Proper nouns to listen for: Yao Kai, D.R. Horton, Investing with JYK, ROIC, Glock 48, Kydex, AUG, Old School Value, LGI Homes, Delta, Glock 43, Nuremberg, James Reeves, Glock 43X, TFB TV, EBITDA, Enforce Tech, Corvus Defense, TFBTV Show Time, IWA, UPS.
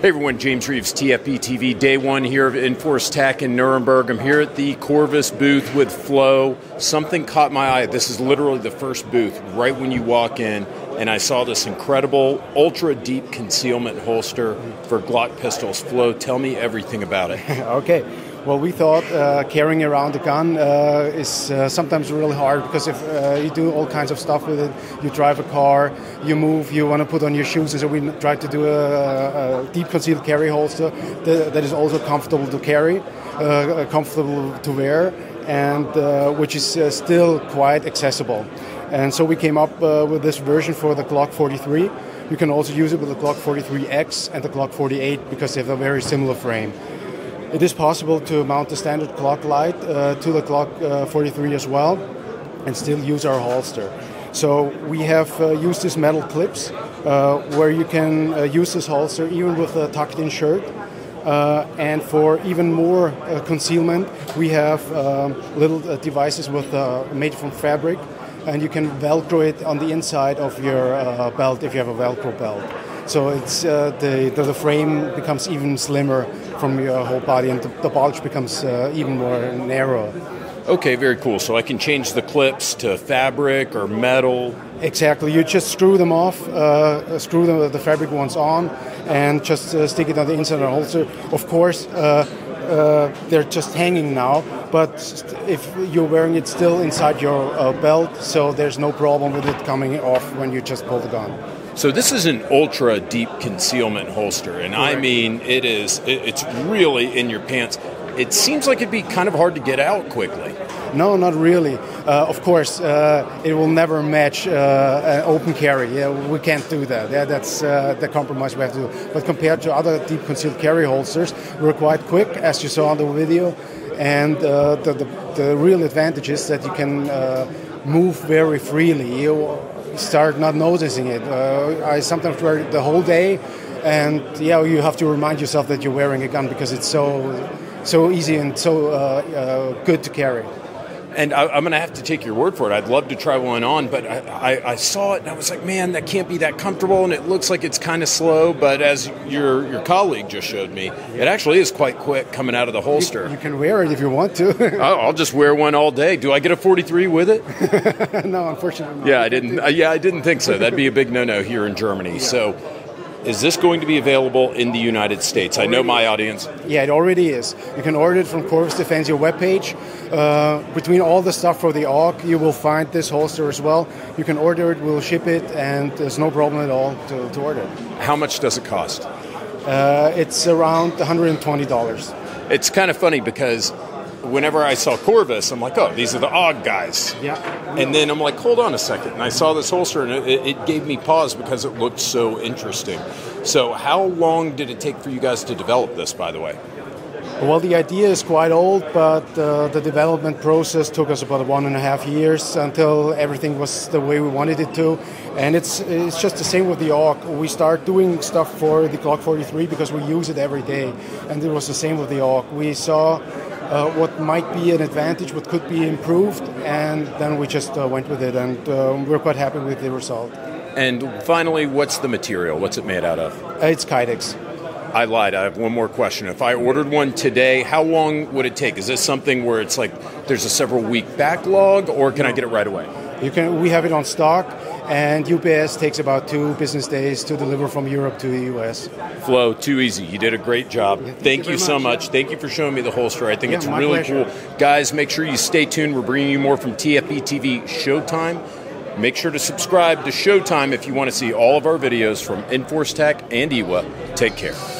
Hey everyone, James Reeves, TFB TV, day one here of Enforce Tech in Nuremberg. I'm here at the Corvus booth with Flo. Something caught my eye. This is literally the first booth right when you walk in, and I saw this incredible ultra deep concealment holster for Glock pistols. Flo, tell me everything about it. Okay. Well, we thought carrying around a gun is sometimes really hard, because if you do all kinds of stuff with it, you drive a car, you move, you want to put on your shoes, and so we tried to do a deep concealed carry holster that is also comfortable to carry, comfortable to wear, and which is still quite accessible. And so we came up with this version for the Glock 43. You can also use it with the Glock 43X and the Glock 48 because they have a very similar frame. It is possible to mount the standard Glock Light to the Glock 43 as well and still use our holster. So we have used these metal clips where you can use this holster even with a tucked-in shirt. And for even more concealment, we have little devices with made from fabric, and you can Velcro it on the inside of your belt if you have a Velcro belt. So it's the frame becomes even slimmer from your whole body, and the bulge becomes even more narrow. Okay, very cool. So I can change the clips to fabric or metal. Exactly. You just screw them off, screw the fabric ones on, and just stick it on the inside of the holster. Of course, they're just hanging now, but if you're wearing it still inside your belt, so there's no problem with it coming off when you just pull the gun. So this is an ultra deep concealment holster, and correct. I mean, it's really in your pants. It seems like it'd be kind of hard to get out quickly. No, not really. Of course, it will never match an open carry. Yeah, we can't do that. Yeah, that's the compromise we have to do. But compared to other deep concealed carry holsters, we're quite quick, as you saw on the video. And the real advantage is that you can move very freely. You start not noticing it. I sometimes wear it the whole day, and yeah, you have to remind yourself that you're wearing a gun because it's so easy and so good to carry. And I'm going to have to take your word for it. I'd love to try one on, but I saw it and I was like, man, that can't be that comfortable, and it looks like it's kind of slow, but as your colleague just showed me, it actually is quite quick coming out of the holster. You can wear it if you want to. I'll just wear one all day. Do I get a 43 with it? No, unfortunately not. Yeah, I didn't think so. That'd be a big no-no here in Germany. Yeah. So is this going to be available in the United States? I know my audience. Yeah, it already is. You can order it from Corvus Defense, your webpage. Between all the stuff for the AUG, you will find this holster as well. You can order it, we'll ship it, and there's no problem at all to order it. How much does it cost? It's around $120. It's kind of funny because whenever I saw Corvus, I'm like, oh, these are the AUG guys. Yeah. And then I'm like, hold on a second. And I saw this holster, and it gave me pause because it looked so interesting. So how long did it take for you guys to develop this, by the way? Well, the idea is quite old, but the development process took us about 1.5 years until everything was the way we wanted it to. And it's just the same with the AUG. We start doing stuff for the Glock 43 because we use it every day. And it was the same with the AUG. We saw what might be an advantage, what could be improved, and then we just went with it, and we're quite happy with the result. And finally, what's the material? What's it made out of? It's Kydex. I lied. I have one more question. If I ordered one today, how long would it take? Is this something where it's like there's a several-week backlog, or can I get it right away? You can. We have it on stock, and UPS takes about 2 business days to deliver from Europe to the U.S. Flo, too easy. You did a great job. Thank you so much. Thank you for showing me the holster. I think it's really cool. Guys, make sure you stay tuned. We're bringing you more from TFB TV Showtime. Make sure to subscribe to Showtime if you want to see all of our videos from Enforce Tech and IWA. Take care.